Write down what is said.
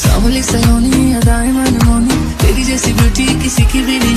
सावली सलोनी अदाएं मनमोनी तेरी जैसी ब्यूटी किसी की भी नहीं।